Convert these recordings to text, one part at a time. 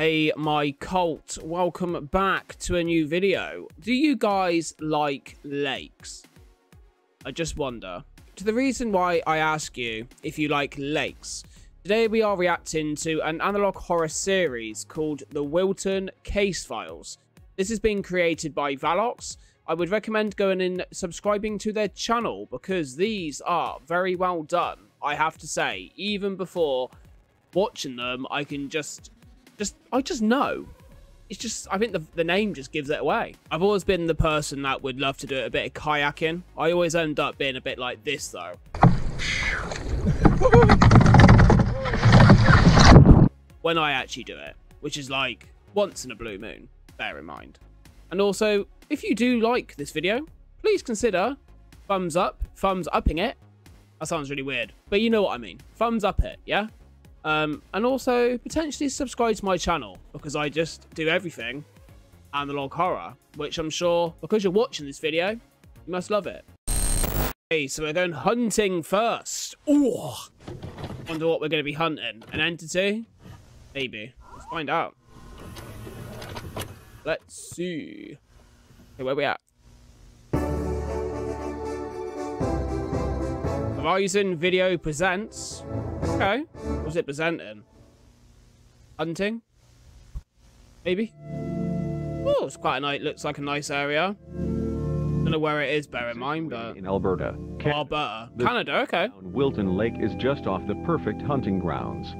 Hey, my cult, welcome back to a new video. Do you guys like lakes? I just wonder. To the reason why I ask you if you like lakes, today we are reacting to an analog horror series called the Wilton Case Files. This is being created by Valox. I would recommend going and subscribing to their channel because these are very well done. I have to say, even before watching them, I can just know. It's just, I think the name just gives it away. I've always been the person that would love to do a bit of kayaking. I always end up being a bit like this though. When I actually do it, which is like once in a blue moon, bear in mind. And also, if you do like this video, please consider thumbs upping it. That sounds really weird, but you know what I mean. Thumbs up it, yeah? And also potentially subscribe to my channel because I just do everything analog horror, which I'm sure because you're watching this video, you must love it. Okay, so we're going hunting first. Ooh, wonder what we're going to be hunting. An entity? Maybe. Let's find out. Let's see. Okay, where we at? Horizon Video presents. Okay. What was it presenting? Hunting? Maybe? Oh, it's quite a nice, looks like a nice area. Don't know where it is, bear in mind, but... In Alberta. Canada. Oh, Alberta. Canada, okay. Wilton Lake is just off the perfect hunting grounds.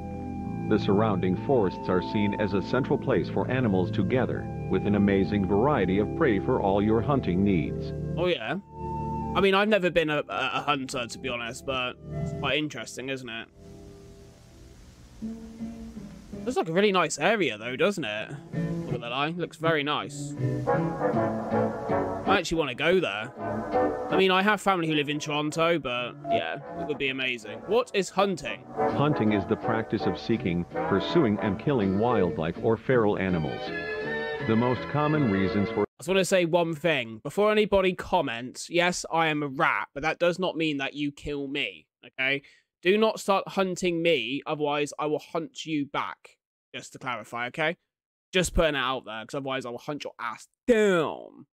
The surrounding forests are seen as a central place for animals to gather, with an amazing variety of prey for all your hunting needs. Oh, yeah. I mean, I've never been a hunter, to be honest, but it's quite interesting, isn't it? Looks like a really nice area, though, doesn't it? Look at that eye. Looks very nice. I actually want to go there. I mean, I have family who live in Toronto, but yeah, it would be amazing. What is hunting? Hunting is the practice of seeking, pursuing, and killing wildlife or feral animals. The most common reasons for... I just want to say one thing. Before anybody comments, yes, I am a rat, but that does not mean that you kill me, okay? Do not start hunting me, otherwise I will hunt you back. Just to clarify, okay? Just putting it out there, because otherwise I will hunt your ass down.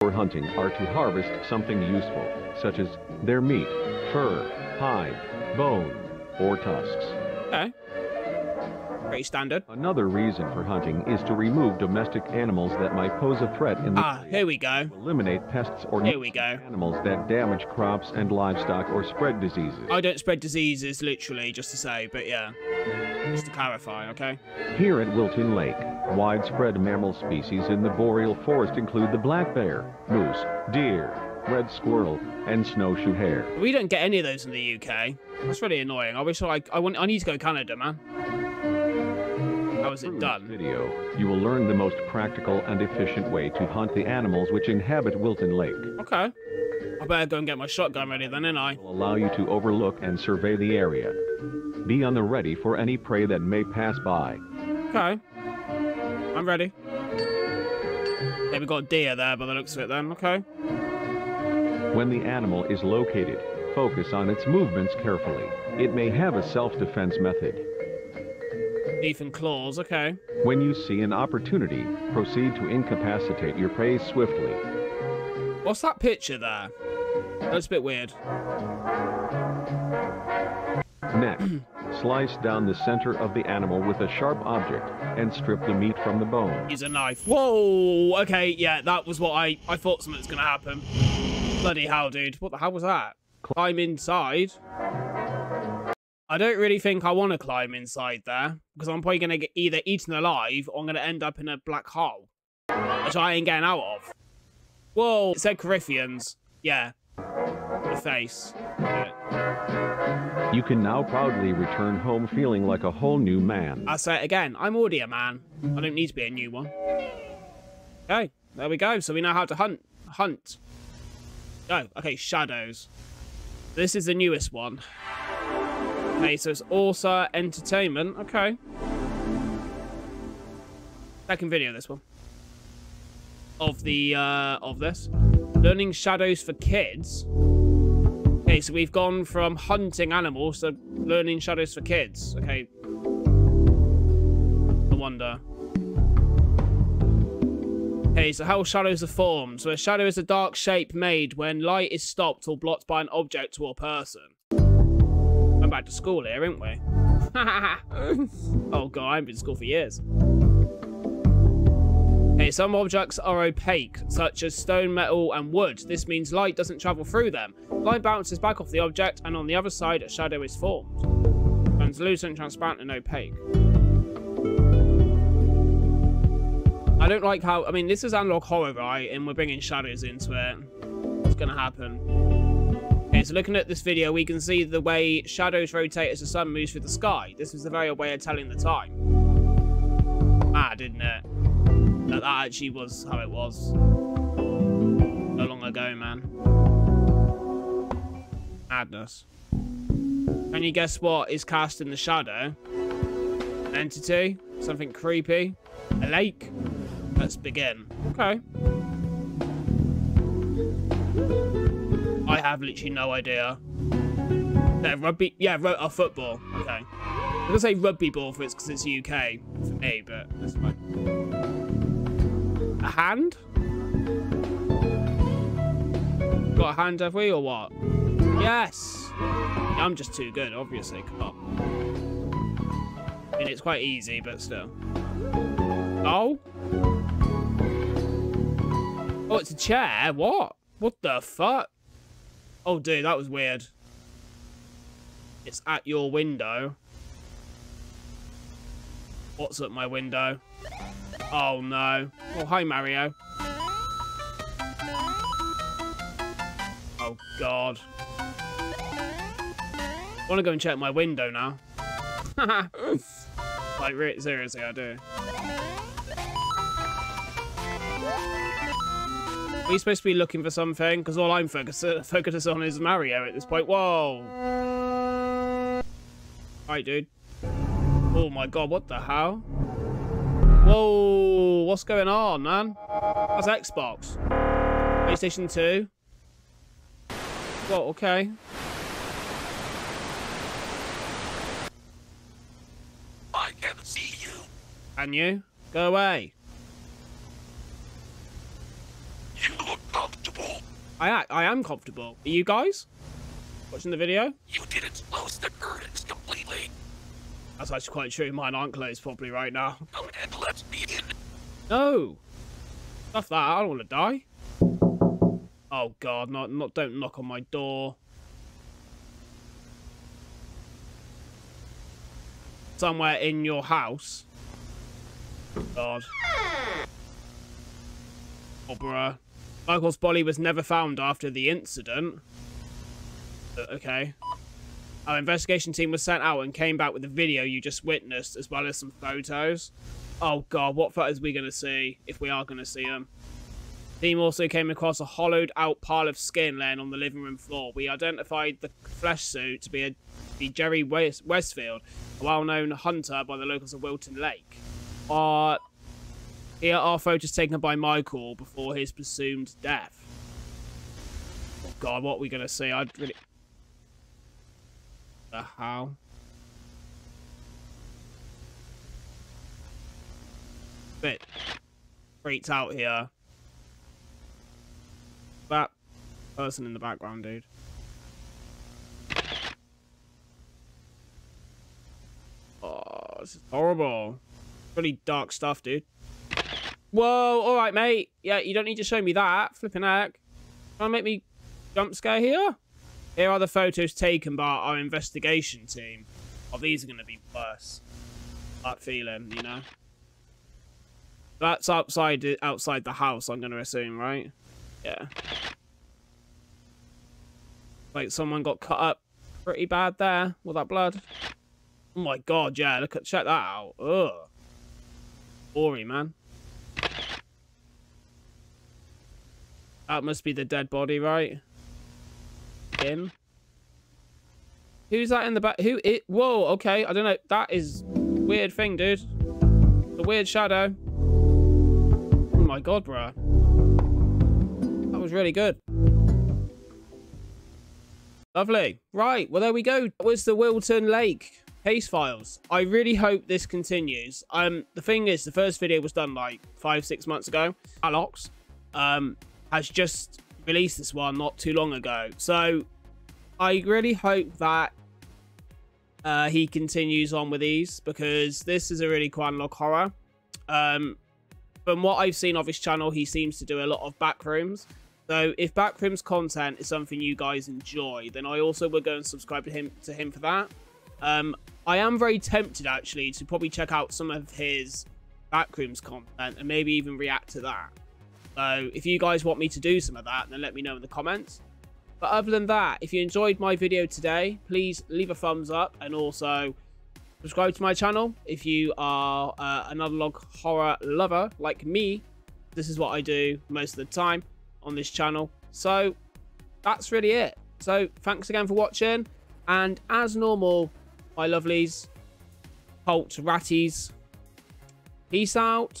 For hunting are to harvest something useful, such as their meat, fur, hide, bone, or tusks. Okay. Pretty standard. Another reason for hunting is to remove domestic animals that might pose a threat in the here we go. Eliminate pests or animals that damage crops and livestock or spread diseases. I don't spread diseases, literally, just to say, but yeah. Just to clarify, okay? Here at Wilton Lake, widespread mammal species in the boreal forest include the black bear, moose, deer, red squirrel, and snowshoe hare. We don't get any of those in the UK. That's really annoying. I wish I need to go to Canada, man. How is it done? In this video, you will learn the most practical and efficient way to hunt the animals which inhabit Wilton Lake. Okay. I better go and get my shotgun ready then, ain't I? Will allow you to overlook and survey the area. Be on the ready for any prey that may pass by. Okay. I'm ready. Yeah, we got a deer there by the looks of it then. Okay. When the animal is located, focus on its movements carefully. It may have a self-defense method. Teeth and claws, okay. When you see an opportunity, proceed to incapacitate your prey swiftly. What's that picture there? That's a bit weird. Next, slice down the center of the animal with a sharp object and strip the meat from the bone. Use a knife. Whoa, okay, yeah, that was what I thought something was going to happen. Bloody hell, dude. What the hell was that? Climb inside. I don't really think I want to climb inside there because I'm probably going to get either eaten alive or I'm going to end up in a black hole, which I ain't getting out of. Whoa, it said Corinthians. Yeah, the face. Yeah. You can now proudly return home feeling like a whole new man. I'll say it again. I'm already a man. I don't need to be a new one. Okay, there we go. So we know how to hunt. Oh, okay, shadows. This is the newest one. Okay, so it's also entertainment. Okay. Second video, this one. Of the, of this. Learning shadows for kids. Okay, so we've gone from hunting animals to learning shadows for kids. Okay. wonder. Okay, so how shadows are formed. So a shadow is a dark shape made when light is stopped or blocked by an object or person. I'm back to school here, aren't we? Oh god, I haven't been to school for years. Okay, some objects are opaque, such as stone, metal, and wood. This means light doesn't travel through them. Light bounces back off the object, and on the other side, a shadow is formed. Translucent, transparent, and opaque. I don't like how, I mean, this is analog horror, right? And we're bringing shadows into it. What's gonna happen? Okay, so looking at this video, we can see the way shadows rotate as the sun moves through the sky. This was the very way of telling the time. Mad, isn't it? That actually was how it was. So long ago, man. Madness. Can you guess what is cast in the shadow? An entity? Something creepy? A lake? Let's begin. Okay. I have literally no idea. That rugby? Yeah, football. Okay. I'm gonna say rugby ball for it's because it's UK for me, but that's fine. A hand? Got a hand, have we, or what? Yes. I'm just too good, obviously. Come on. I mean, it's quite easy, but still. Oh. Oh, it's a chair. What? What the fuck? Oh, dude, that was weird. It's at your window. What's at my window? Oh, no. Oh, hi, Mario. Oh, God. I want to go and check my window now. Like, seriously, I do. Are you supposed to be looking for something? Because all I'm focused on is Mario at this point. Whoa. Alright, dude. Oh my god, what the hell? Whoa, what's going on, man? That's Xbox. PlayStation 2. Whoa, okay. I can see you. Can you? Go away. You look comfortable. I am comfortable. Are you guys watching the video? You didn't close the curtains completely. That's actually quite true. Mine aren't closed properly right now. Come and let's begin. No. Stuff that. I don't want to die. Oh god, don't knock on my door. Somewhere in your house. God. Oh, bruh. Michael's body was never found after the incident. Okay. Our investigation team was sent out and came back with a video you just witnessed, as well as some photos. Oh, God. What photos are we going to see, if we are going to see them? The team also came across a hollowed-out pile of skin laying on the living room floor. We identified the flesh suit to be Jerry Westfield, a well-known hunter by the locals of Wilton Lake. Here are photos taken by Michael before his presumed death. Oh god, what are we going to see? I'd really... The hell? Bit freaked out here. That person in the background, dude. Oh, this is horrible. Really dark stuff, dude. Whoa, all right, mate. Yeah, you don't need to show me that. Flipping heck. Trying to make me jump scare here? Here are the photos taken by our investigation team. Oh, these are going to be worse. That feeling, you know? That's outside the house, I'm going to assume, right? Yeah. Like, someone got cut up pretty bad there with that blood. Oh, my God, yeah. Look at, check that out. Ugh. Boring, man. That must be the dead body, right? Him? Who's that in the back? Who it? Whoa, okay. I don't know. That is a weird thing, dude. The weird shadow. Oh my god, bruh. That was really good. Lovely. Right, well, there we go. That was the Wilton Lake Case Files. I really hope this continues. The thing is, the first video was done like 5-6 months ago. Valox has just released this one not too long ago. So I really hope that he continues on with these, because this is a really quite a lot of horror. From what I've seen of his channel, he seems to do a lot of backrooms. So if backrooms content is something you guys enjoy, then I also would go and subscribe to him for that. I am very tempted actually to probably check out some of his backrooms content and maybe even react to that. So if you guys want me to do some of that, then let me know in the comments. But other than that, if you enjoyed my video today, please leave a thumbs up and also subscribe to my channel. If you are an analog horror lover like me, this is what I do most of the time on this channel. So that's really it. So thanks again for watching. And as normal, my lovelies, cult ratties, peace out,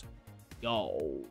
yo.